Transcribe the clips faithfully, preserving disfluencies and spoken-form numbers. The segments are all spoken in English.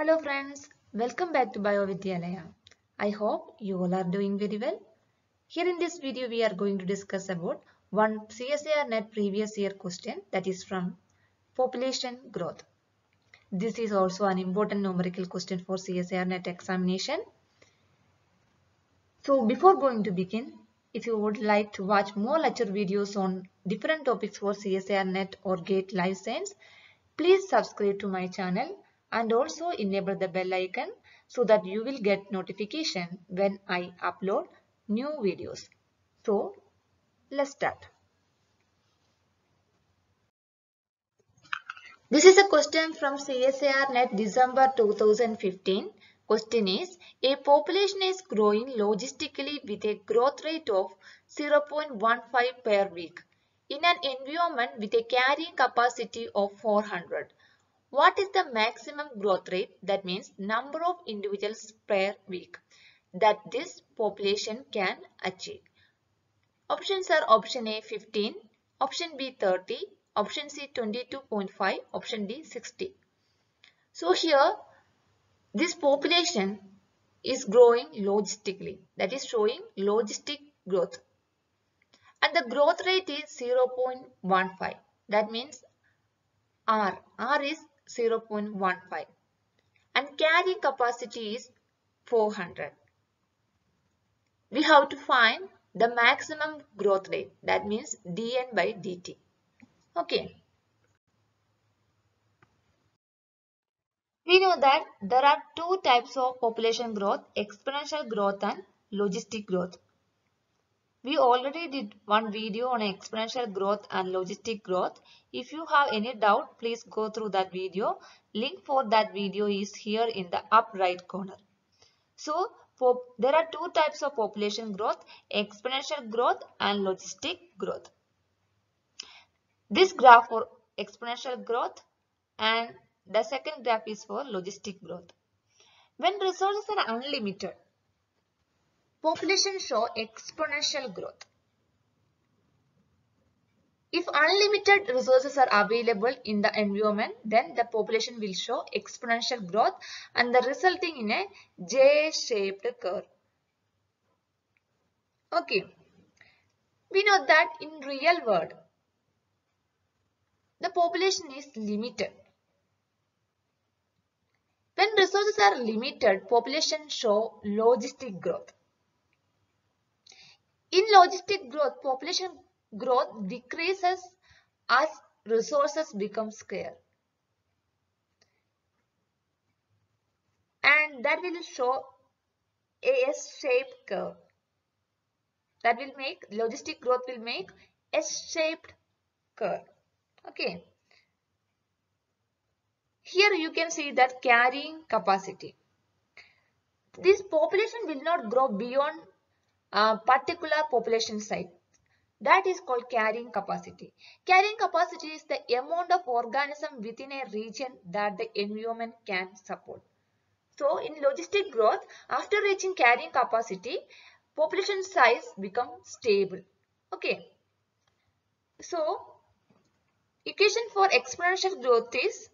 Hello friends, welcome back to BioVidyalaya. I hope you all are doing very well. Here in this video we are going to discuss about one C S I R NET previous year question, that is from population growth. This is also an important numerical question for C S I R NET examination. So before going to begin, if you would like to watch more lecture videos on different topics for C S I R NET or GATE LIFESCIENCE, please subscribe to my channel and also enable the bell icon so that you will get notification when I upload new videos. So let's start. This is a question from C S I R NET December two thousand fifteen. Question is, a population is growing logistically with a growth rate of zero point one five per week in an environment with a carrying capacity of four hundred. What is the maximum growth rate, that means number of individuals per week, that this population can achieve? Options are option A fifteen, option B thirty, option C twenty-two point five, option D sixty. So here this population is growing logistically, that is showing logistic growth, and the growth rate is zero point one five, that means R, R is zero point one five and carrying capacity is four hundred. We have to find the maximum growth rate, that means dN by dt. Okay. We know that there are two types of population growth, exponential growth and logistic growth. We already did one video on exponential growth and logistic growth. If you have any doubt, please go through that video. Link for that video is here in the up right corner. So there are two types of population growth, exponential growth and logistic growth. This graph for exponential growth and the second graph is for logistic growth. When resources are unlimited, population show exponential growth. If unlimited resources are available in the environment, then the population will show exponential growth and the resulting in a J-shaped curve. Okay, we know that in real world, the population is limited. When resources are limited, population show logistic growth. In logistic growth, population growth decreases as resources become scarce, and that will show a S-shaped curve. That will make logistic growth will make S-shaped curve. Okay. Here you can see that carrying capacity. This population will not grow beyond a particular population size. That is called carrying capacity. Carrying capacity is the amount of organism within a region that the environment can support. So in logistic growth, after reaching carrying capacity, population size becomes stable. Okay. So equation for exponential growth is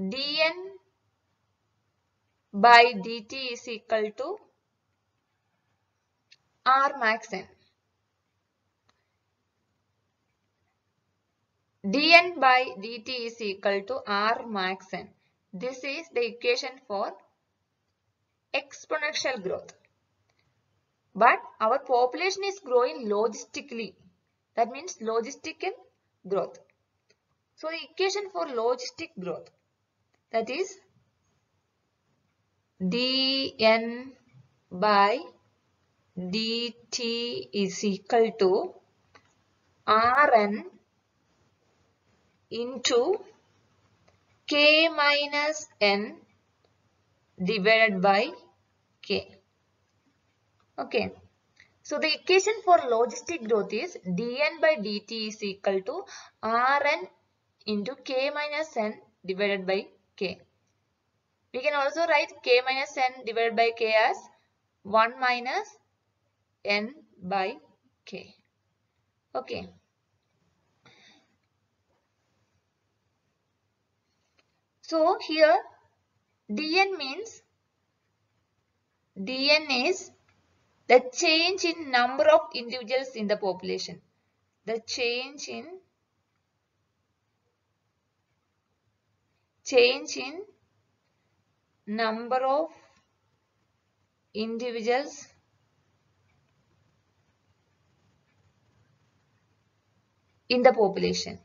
dN by dt is equal to R max n. dN by dt is equal to R max n. This is the equation for exponential growth. But our population is growing logistically. That means logistical growth. So the equation for logistic growth, that is dN by dt is equal to Rn into k minus n divided by k. Okay. So the equation for logistic growth is dN by dt is equal to Rn into k minus n divided by k. We can also write k minus n divided by k as one minus n by k. Okay. So here D N means D N is the change in number of individuals in the population. The change in change in number of individuals in the population.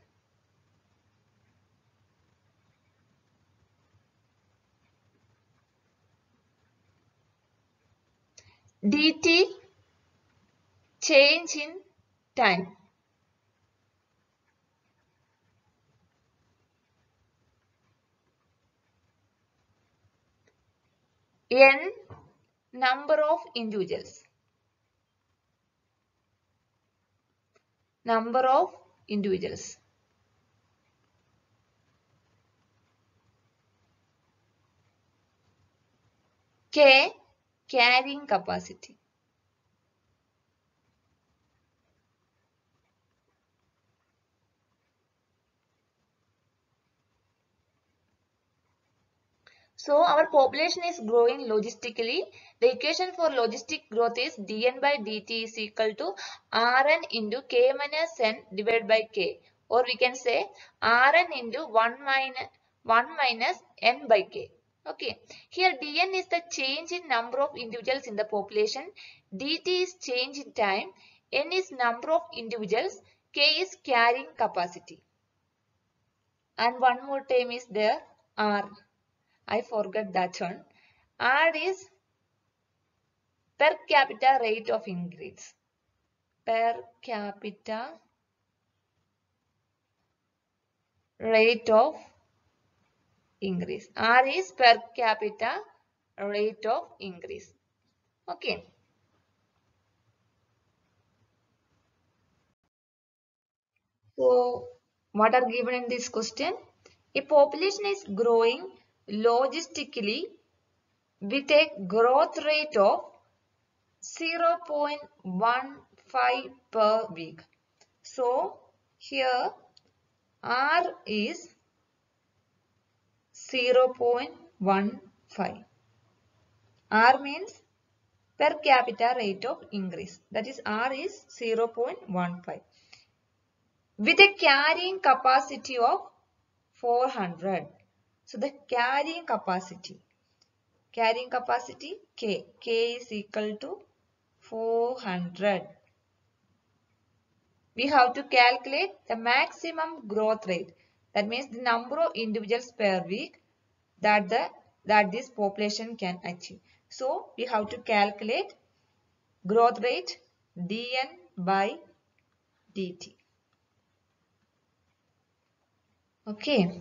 D T, change in time. N, number of individuals. Number of individuals. K, carrying capacity. So our population is growing logistically. The equation for logistic growth is dn by dt is equal to rn into k minus n divided by k, or we can say rn into one minus n by k. Okay, here dn is the change in number of individuals in the population, dt is change in time, n is number of individuals, k is carrying capacity, and one more term is there, r. I forgot that one. R is per capita rate of increase. Per capita rate of increase. R is per capita rate of increase. Okay. So, what are given in this question? A population is growing logistically with a growth rate of zero point one five per week. So here R is zero point one five. R means per capita rate of increase. That is R is zero point one five. With a carrying capacity of four hundred. So the carrying capacity, carrying capacity K, K is equal to four hundred. We have to calculate the maximum growth rate. That means the number of individuals per week that the that this population can achieve. So we have to calculate growth rate dn by dt. Okay.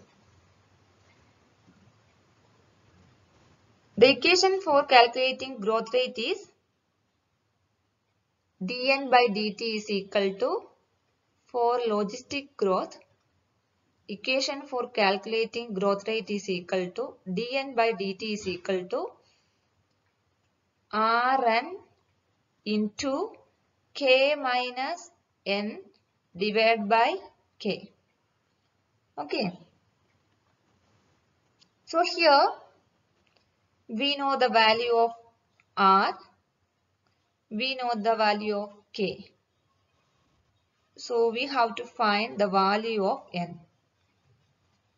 The equation for calculating growth rate is dn by dt is equal to, for logistic growth, equation for calculating growth rate is equal to dn by dt is equal to rn into k minus n divided by k. Okay. So here we know the value of R, we know the value of K. So we have to find the value of N.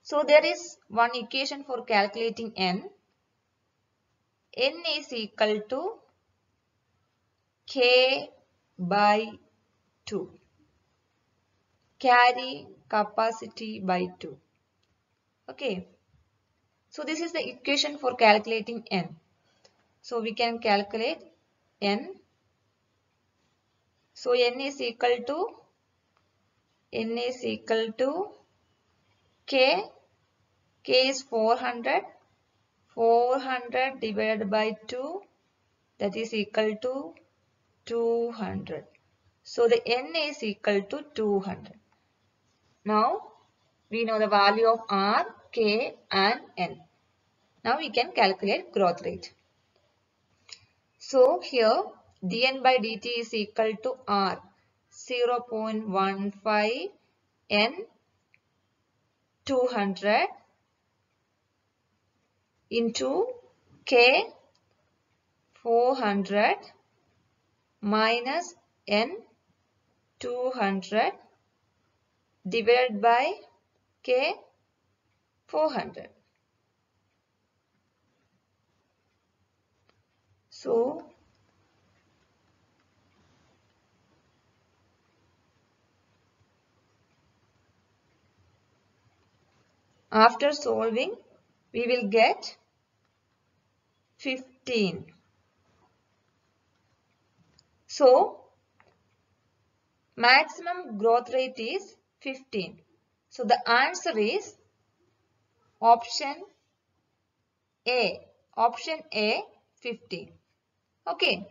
So there is one equation for calculating N. N is equal to K by two. Carry capacity by two. Okay. So this is the equation for calculating N. So we can calculate N. So N is equal to N is equal to K. K is four hundred. four hundred divided by two, that is equal to two hundred. So the N is equal to two hundred. Now we know the value of R, K and N. Now we can calculate growth rate. So here dn by dt is equal to R zero point one five, N two hundred into K four hundred minus N two hundred divided by K four hundred. So after solving, we will get fifteen. So maximum growth rate is fifteen. So the answer is option A. Option A, fifteen. Okay.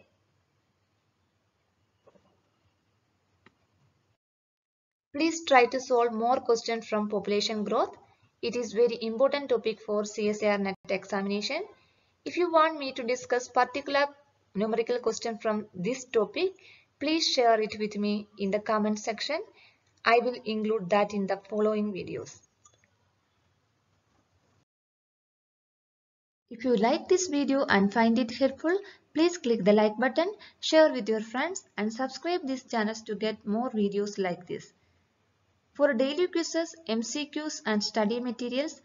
Please try to solve more questions from population growth. It is very important topic for C S I R NET examination. If you want me to discuss particular numerical question from this topic, please share it with me in the comment section. I will include that in the following videos. If you like this video and find it helpful, please click the like button, share with your friends and subscribe this channel to get more videos like this. For daily quizzes, M C Qs and study materials,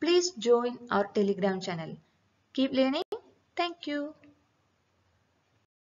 please join our Telegram channel. Keep learning. Thank you.